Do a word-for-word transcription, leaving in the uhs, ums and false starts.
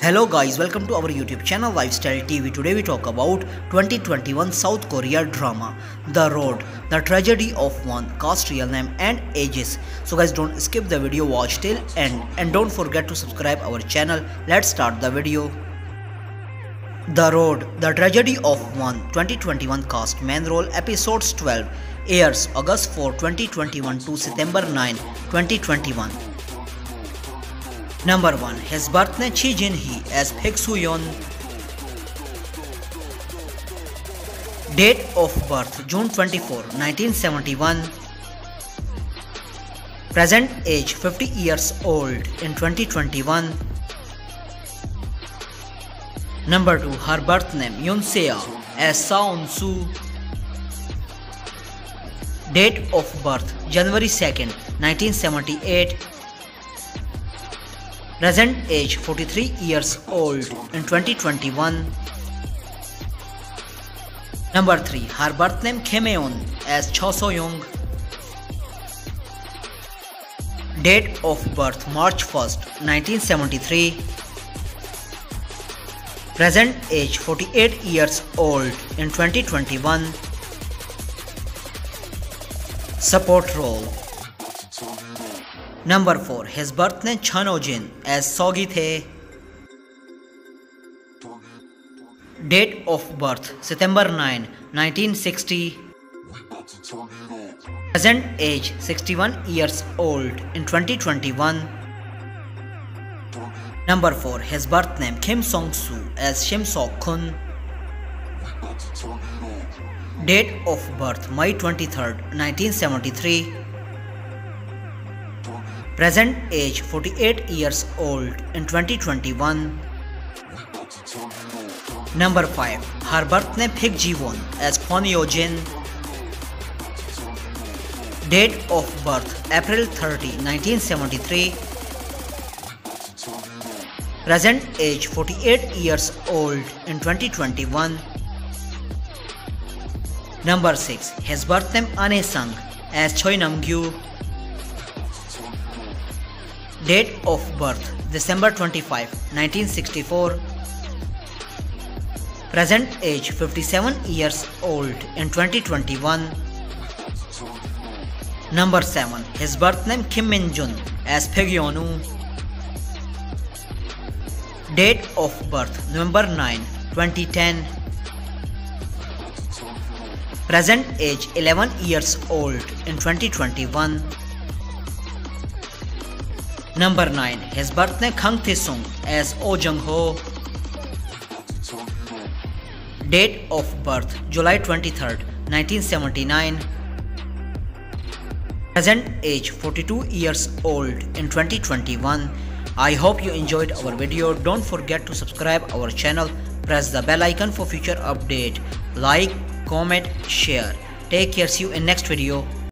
Hello guys, welcome to our YouTube channel Lifestyle T V. Today we talk about twenty twenty-one South Korea drama The Road, The Tragedy of One, cast, real name and ages. So guys, don't skip the video, watch till end and don't forget to subscribe our channel. Let's start the video. The Road, The Tragedy of One, twenty twenty-one cast, main role, episodes twelve, airs August fourth twenty twenty-one to September ninth twenty twenty-one. Number one. His birthday, Ji Jin Hee as Baek Soo Hyun. Date of birth, June twenty-fourth nineteen seventy-one. Present age, fifty years old in twenty twenty-one. Number two. Her birth name, Yoon Se Ah as Seo Eun Soo. Date of birth, January second nineteen seventy-eight. Present age, forty-three years old in twenty twenty-one. Number three. Her birth name, Kim Hye Eun as Cha Seo Young. Date of birth, March first nineteen seventy-three. Present age, forty-eight years old in twenty twenty-one. Support role. Number four. His birth name, Khaniojin as Sogi The. Date of birth, September ninth nineteen sixty. Present age, sixty-one years old in twenty twenty-one. Number four. His birth name, Kim Sung Soo as Shim Sok Kun. Date of birth, May twenty-third nineteen seventy-three. Present age, forty-eight years old in twenty twenty-one. Number five. Her birth name, Baek Ji Won as Khaniojin. Date of birth, April thirtieth nineteen seventy-three. Present age, forty-eight years old in twenty twenty-one. Number six. His birth name, Ahn Nae Sang as Choi Namgyu. Date of birth, December twenty-fifth nineteen sixty-four. Present age, fifty-seven years old in twenty twenty-one. Number seven. His birth name, Kim Min Jun as Baek Yonu. Date of birth, November ninth twenty ten. Present age, eleven years old in twenty twenty-one. Number nine. His birth name, Kang Tae Sung as Oh Jung Ho. Date of birth, July twenty-third nineteen seventy-nine. Present age, forty-two years old in twenty twenty-one. I hope you enjoyed our video. Don't forget to subscribe our channel. Press the bell icon for future update. Like, comment, share. Take care. See you in next video.